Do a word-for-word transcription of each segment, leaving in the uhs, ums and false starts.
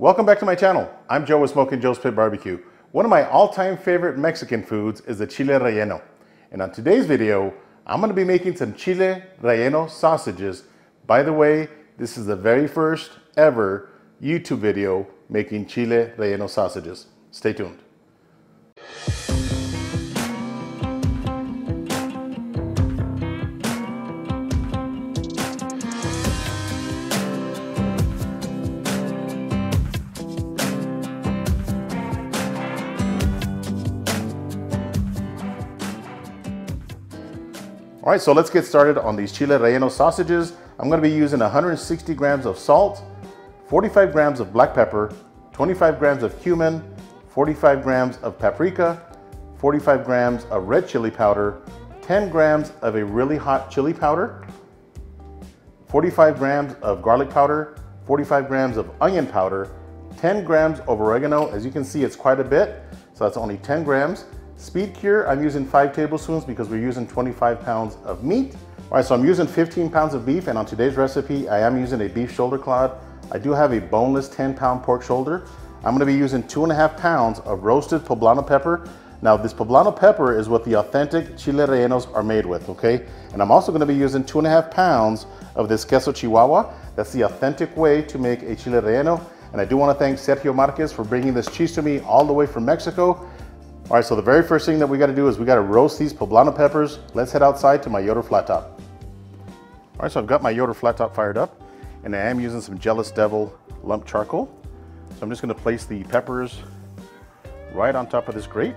Welcome back to my channel. I'm Joe with Smokin' Joe's Pit B B Q. One of my all-time favorite Mexican foods is the chile relleno. And on today's video, I'm gonna be making some chile relleno sausages. By the way, this is the very first ever YouTube video making chile relleno sausages. Stay tuned. All right, so let's get started on these chile relleno sausages. I'm gonna be using one hundred sixty grams of salt, forty-five grams of black pepper, twenty-five grams of cumin, forty-five grams of paprika, forty-five grams of red chili powder, ten grams of a really hot chili powder, forty-five grams of garlic powder, forty-five grams of onion powder, ten grams of oregano. As you can see, it's quite a bit, so that's only ten grams. Speed cure, I'm using five tablespoons because we're using twenty-five pounds of meat. All right, so I'm using fifteen pounds of beef, and on today's recipe, I am using a beef shoulder clod. I do have a boneless ten pound pork shoulder. I'm gonna be using two and a half pounds of roasted poblano pepper. Now this poblano pepper is what the authentic chile rellenos are made with, okay? And I'm also gonna be using two and a half pounds of this queso Chihuahua. That's the authentic way to make a chile relleno. And I do wanna thank Sergio Marquez for bringing this cheese to me all the way from Mexico. All right, so the very first thing that we gotta do is we gotta roast these poblano peppers. Let's head outside to my Yoder Flat Top. All right, so I've got my Yoder Flat Top fired up, and I am using some Jealous Devil lump charcoal. So I'm just gonna place the peppers right on top of this grate.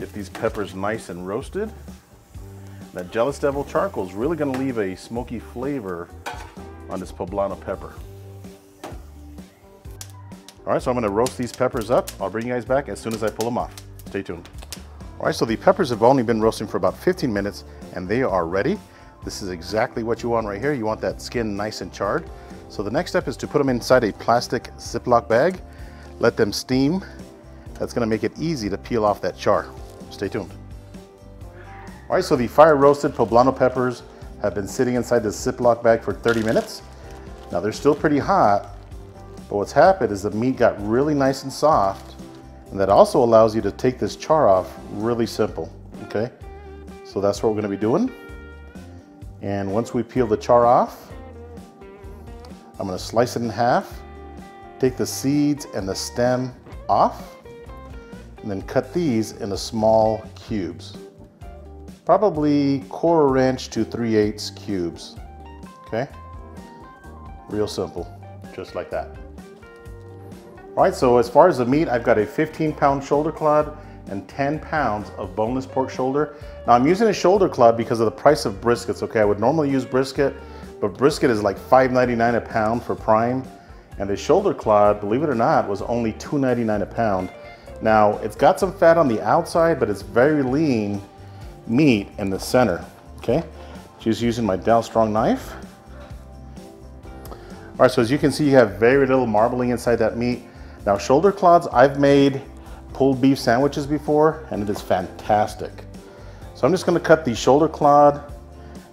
Get these peppers nice and roasted. That Jealous Devil charcoal is really gonna leave a smoky flavor on this poblano pepper. All right, so I'm gonna roast these peppers up. I'll bring you guys back as soon as I pull them off. Stay tuned. All right, so the peppers have only been roasting for about fifteen minutes and they are ready. This is exactly what you want right here. You want that skin nice and charred. So the next step is to put them inside a plastic Ziploc bag, let them steam. That's gonna make it easy to peel off that char. Stay tuned. All right, so the fire roasted poblano peppers have been sitting inside this Ziploc bag for thirty minutes. Now they're still pretty hot, but what's happened is the meat got really nice and soft, and that also allows you to take this char off really simple, okay? So that's what we're gonna be doing. And once we peel the char off, I'm gonna slice it in half, take the seeds and the stem off, and then cut these into small cubes. Probably quarter inch to three eighths cubes, okay? Real simple, just like that. All right, so as far as the meat, I've got a fifteen pound shoulder clod and ten pounds of boneless pork shoulder. Now I'm using a shoulder clod because of the price of briskets, okay? I would normally use brisket, but brisket is like five ninety-nine a pound for prime. And the shoulder clod, believe it or not, was only two ninety-nine a pound. Now it's got some fat on the outside, but it's very lean meat in the center, okay? Just using my Dalstrong knife. All right, so as you can see, you have very little marbling inside that meat. Now shoulder clods, I've made pulled beef sandwiches before and it is fantastic. So I'm just gonna cut the shoulder clod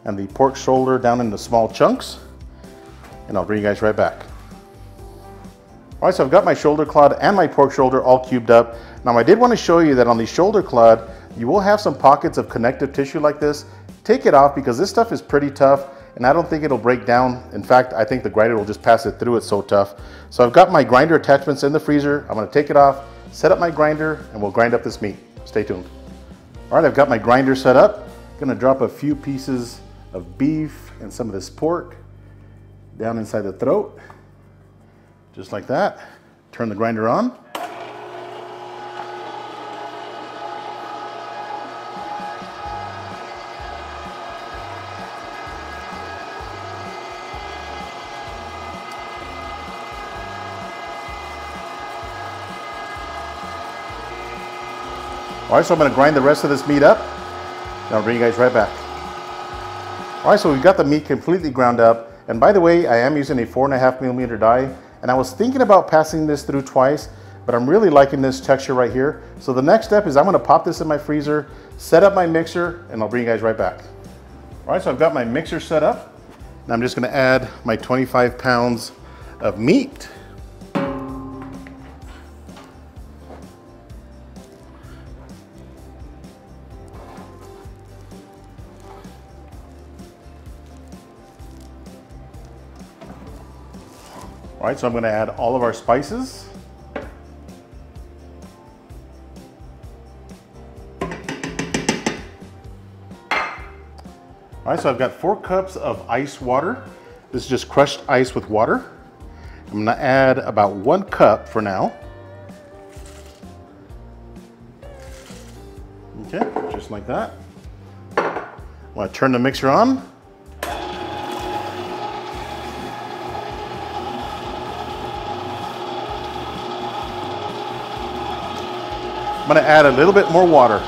and the pork shoulder down into small chunks and I'll bring you guys right back. All right, so I've got my shoulder clod and my pork shoulder all cubed up. Now I did wanna show you that on the shoulder clod, you will have some pockets of connective tissue like this. Take it off because this stuff is pretty tough and I don't think it'll break down. In fact, I think the grinder will just pass it through, it's so tough. So I've got my grinder attachments in the freezer. I'm gonna take it off, set up my grinder, and we'll grind up this meat. Stay tuned. All right, I've got my grinder set up. Gonna drop a few pieces of beef and some of this pork down inside the throat, just like that. Turn the grinder on. All right, so I'm gonna grind the rest of this meat up, and I'll bring you guys right back. All right, so we've got the meat completely ground up, and by the way, I am using a four and a half millimeter die, and I was thinking about passing this through twice, but I'm really liking this texture right here. So the next step is I'm gonna pop this in my freezer, set up my mixer, and I'll bring you guys right back. All right, so I've got my mixer set up. And I'm just gonna add my twenty-five pounds of meat. All right, so I'm gonna add all of our spices. All right, so I've got four cups of ice water. This is just crushed ice with water. I'm gonna add about one cup for now. Okay, just like that. I'm gonna turn the mixer on. I'm gonna add a little bit more water.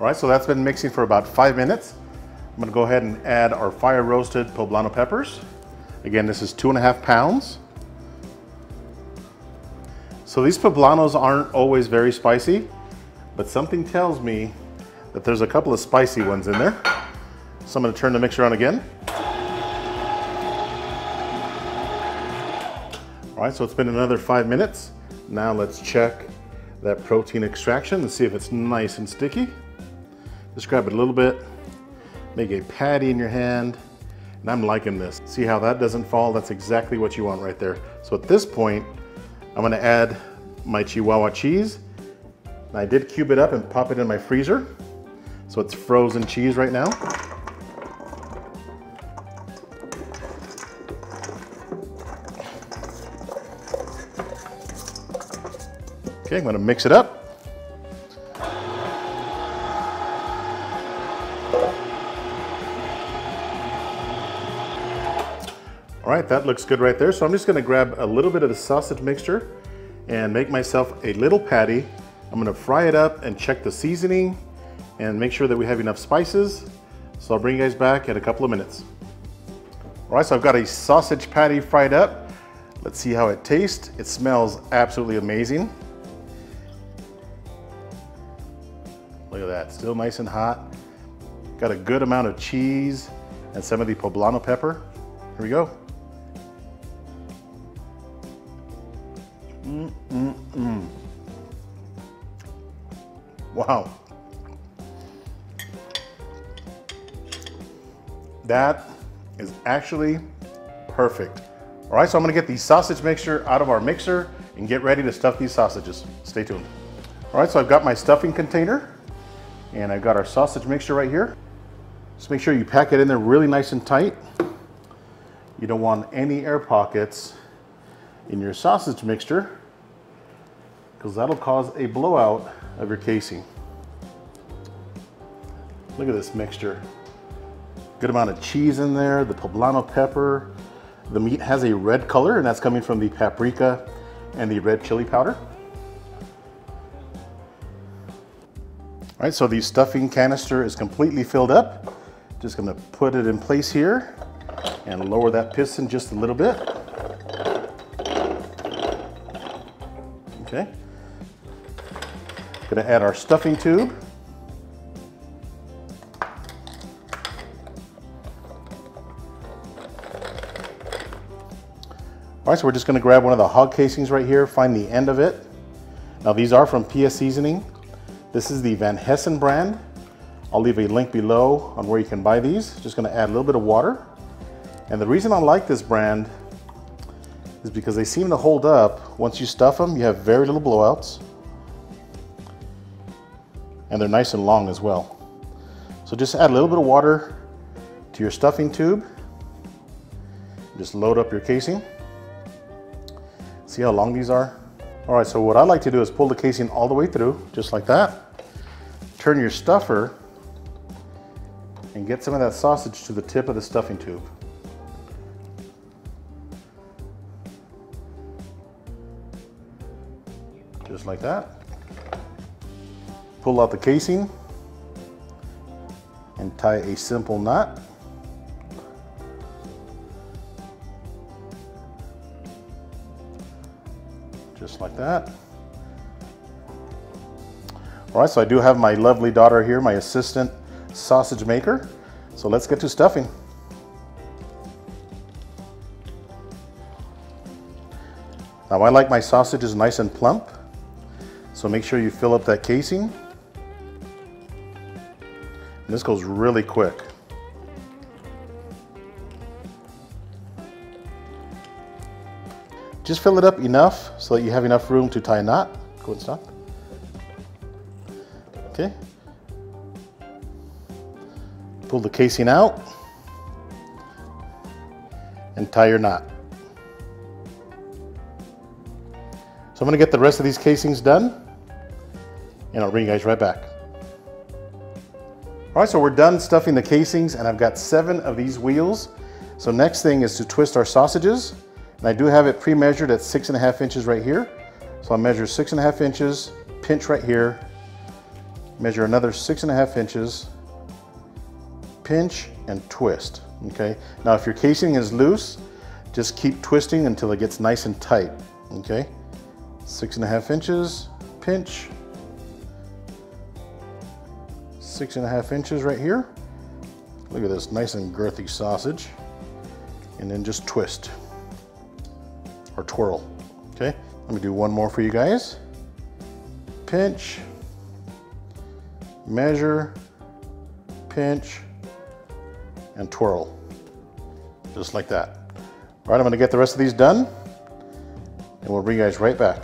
All right, so that's been mixing for about five minutes. I'm gonna go ahead and add our fire roasted poblano peppers. Again, this is two and a half pounds. So these poblanos aren't always very spicy, but something tells me that there's a couple of spicy ones in there. So I'm gonna turn the mixer on again. All right, so it's been another five minutes. Now let's check that protein extraction and see if it's nice and sticky. Just grab it a little bit, make a patty in your hand, and I'm liking this. See how that doesn't fall? That's exactly what you want right there. So at this point, I'm gonna add my Chihuahua cheese. And I did cube it up and pop it in my freezer. So it's frozen cheese right now. Okay, I'm gonna mix it up. All right, that looks good right there. So I'm just gonna grab a little bit of the sausage mixture and make myself a little patty. I'm gonna fry it up and check the seasoning and make sure that we have enough spices. So I'll bring you guys back in a couple of minutes. All right, so I've got a sausage patty fried up. Let's see how it tastes. It smells absolutely amazing. Look at that, still nice and hot. Got a good amount of cheese and some of the poblano pepper. Here we go. Mm, mm, mm. Wow. That is actually perfect. All right, so I'm gonna get the sausage mixture out of our mixer and get ready to stuff these sausages. Stay tuned. All right, so I've got my stuffing container and I've got our sausage mixture right here. Just make sure you pack it in there really nice and tight. You don't want any air pockets in your sausage mixture, because that'll cause a blowout of your casing. Look at this mixture. Good amount of cheese in there, the poblano pepper. The meat has a red color, and that's coming from the paprika and the red chili powder. All right, so the stuffing canister is completely filled up. Just gonna put it in place here and lower that piston just a little bit. Okay, gonna add our stuffing tube. All right, so we're just gonna grab one of the hog casings right here, find the end of it. Now these are from P S Seasoning. This is the Van Hessen brand. I'll leave a link below on where you can buy these. Just gonna add a little bit of water. And the reason I like this brand is because they seem to hold up. Once you stuff them, you have very little blowouts. And they're nice and long as well. So just add a little bit of water to your stuffing tube. Just load up your casing. See how long these are? All right, so what I like to do is pull the casing all the way through, just like that. Turn your stuffer and get some of that sausage to the tip of the stuffing tube. Just like that. Pull out the casing and tie a simple knot. Just like that. All right, so I do have my lovely daughter here, my assistant sausage maker. So let's get to stuffing. Now I like my sausages nice and plump, so make sure you fill up that casing. And this goes really quick. Just fill it up enough so that you have enough room to tie a knot. Go ahead and stop. Okay. Pull the casing out and tie your knot. So I'm gonna get the rest of these casings done and I'll bring you guys right back. All right, so we're done stuffing the casings and I've got seven of these wheels. So next thing is to twist our sausages. And I do have it pre-measured at six and a half inches right here. So I'll measure six and a half inches, pinch right here, measure another six and a half inches, pinch and twist, okay? Now, if your casing is loose, just keep twisting until it gets nice and tight, okay? Six and a half inches, pinch, six and a half inches right here. Look at this nice and girthy sausage. And then just twist. Or twirl, okay? Let me do one more for you guys. Pinch, measure, pinch, and twirl, just like that. All right, I'm gonna get the rest of these done and we'll bring you guys right back.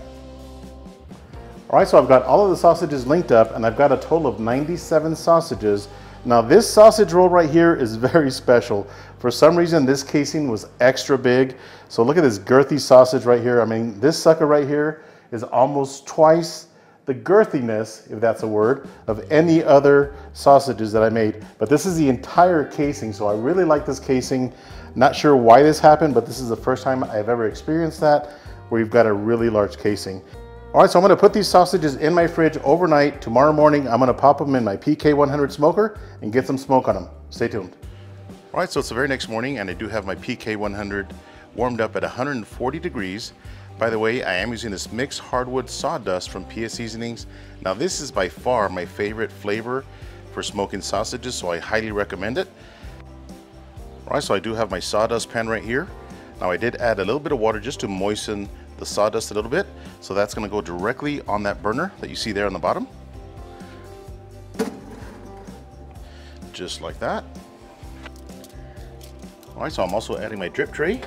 All right, so I've got all of the sausages linked up and I've got a total of ninety-seven sausages. Now this sausage roll right here is very special. For some reason, this casing was extra big. So look at this girthy sausage right here. I mean, this sucker right here is almost twice the girthiness, if that's a word, of any other sausages that I made. But this is the entire casing, so I really like this casing. Not sure why this happened, but this is the first time I've ever experienced that, where you've got a really large casing. All right, so I'm gonna put these sausages in my fridge overnight. Tomorrow morning, I'm gonna pop them in my P K one hundred smoker and get some smoke on them. Stay tuned. All right, so it's the very next morning, and I do have my P K one hundred warmed up at one hundred forty degrees. By the way, I am using this mixed hardwood sawdust from P S Seasonings. Now this is by far my favorite flavor for smoking sausages, so I highly recommend it. All right, so I do have my sawdust pan right here. Now I did add a little bit of water just to moisten the sawdust a little bit. So that's gonna go directly on that burner that you see there on the bottom. Just like that. All right, so I'm also adding my drip tray.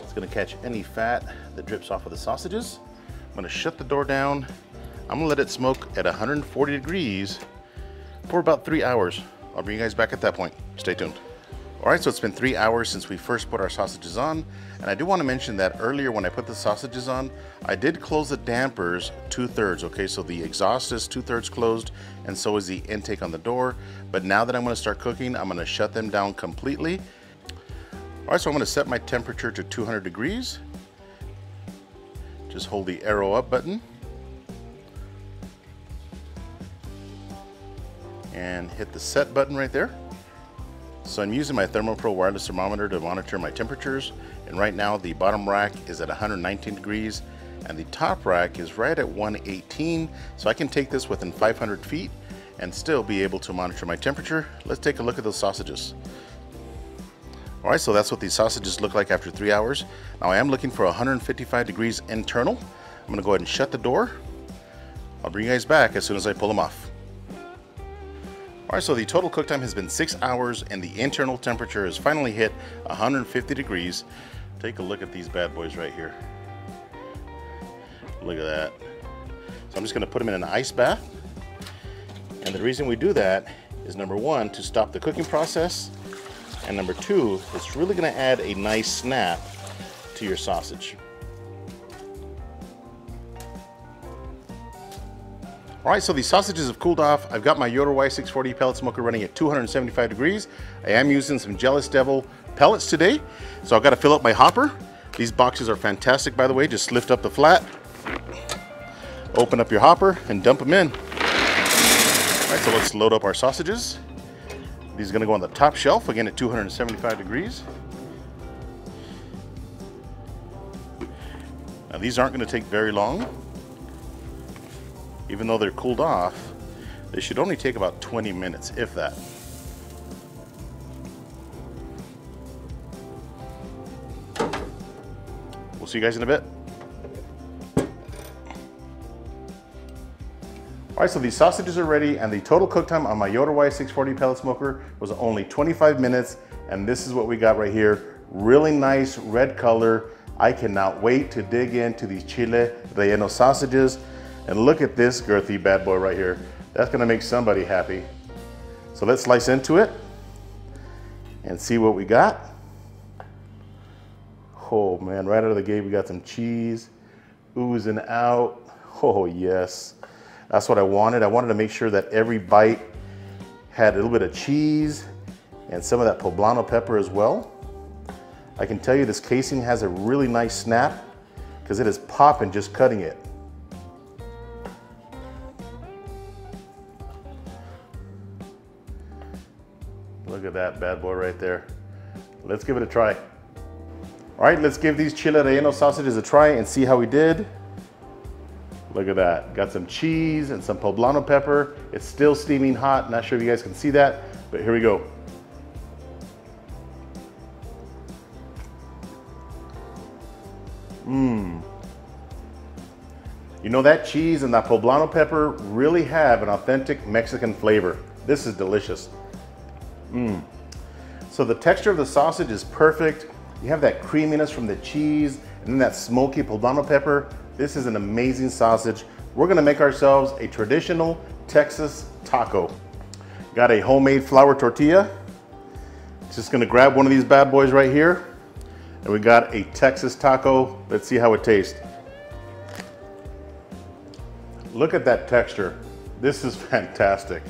It's gonna catch any fat that drips off of the sausages. I'm gonna shut the door down. I'm gonna let it smoke at one hundred forty degrees for about three hours. I'll bring you guys back at that point. Stay tuned. All right, so it's been three hours since we first put our sausages on. And I do wanna mention that earlier when I put the sausages on, I did close the dampers two thirds, okay? So the exhaust is two thirds closed and so is the intake on the door. But now that I'm gonna start cooking, I'm gonna shut them down completely. All right, so I'm gonna set my temperature to two hundred degrees. Just hold the arrow up button. And hit the set button right there. So I'm using my ThermoPro wireless thermometer to monitor my temperatures. And right now the bottom rack is at one hundred nineteen degrees and the top rack is right at one eighteen. So I can take this within five hundred feet and still be able to monitor my temperature. Let's take a look at those sausages. All right, so that's what these sausages look like after three hours. Now I am looking for one hundred fifty-five degrees internal. I'm gonna go ahead and shut the door. I'll bring you guys back as soon as I pull them off. All right, so the total cook time has been six hours and the internal temperature has finally hit one hundred fifty degrees. Take a look at these bad boys right here. Look at that. So I'm just gonna put them in an ice bath. And the reason we do that is number one, to stop the cooking process. And number two, it's really gonna add a nice snap to your sausage. All right, so these sausages have cooled off. I've got my Yoder Y six forty pellet smoker running at two hundred seventy-five degrees. I am using some Jealous Devil pellets today. So I've gotta fill up my hopper. These boxes are fantastic, by the way. Just lift up the flat, open up your hopper and dump them in. All right, so let's load up our sausages. These are gonna go on the top shelf, again at two hundred seventy-five degrees. Now these aren't gonna take very long. even though they're cooled off, they should only take about twenty minutes, if that. We'll see you guys in a bit. All right, so these sausages are ready, and the total cook time on my Yoder Y six forty pellet smoker was only twenty-five minutes, and this is what we got right here. Really nice red color. I cannot wait to dig into these Chile Relleno sausages, and look at this girthy bad boy right here. That's gonna make somebody happy. So let's slice into it and see what we got. Oh man, right out of the gate, we got some cheese oozing out. Oh yes. That's what I wanted. I wanted to make sure that every bite had a little bit of cheese and some of that poblano pepper as well. I can tell you this casing has a really nice snap because it is popping just cutting it. Look at that bad boy right there. Let's give it a try. All right, let's give these Chile Relleno sausages a try and see how we did. Look at that, got some cheese and some poblano pepper. It's still steaming hot, not sure if you guys can see that, but here we go. Mmm. You know, that cheese and that poblano pepper really have an authentic Mexican flavor. This is delicious. Mmm. So the texture of the sausage is perfect. You have that creaminess from the cheese and then that smoky poblano pepper. This is an amazing sausage. We're gonna make ourselves a traditional Texas taco. Got a homemade flour tortilla. Just gonna grab one of these bad boys right here. And we got a Texas taco. Let's see how it tastes. Look at that texture. This is fantastic.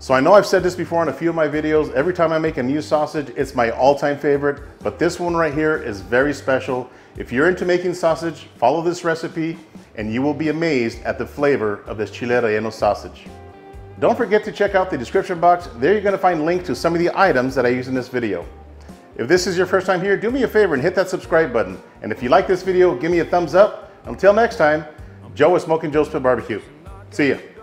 So I know I've said this before in a few of my videos, every time I make a new sausage, it's my all-time favorite, but this one right here is very special. If you're into making sausage, follow this recipe and you will be amazed at the flavor of this Chile Relleno sausage. Don't forget to check out the description box. There you're gonna find links to some of the items that I use in this video. If this is your first time here, do me a favor and hit that subscribe button. And if you like this video, give me a thumbs up. Until next time, Joe with Smokin' Joe's Pit B B Q. See ya.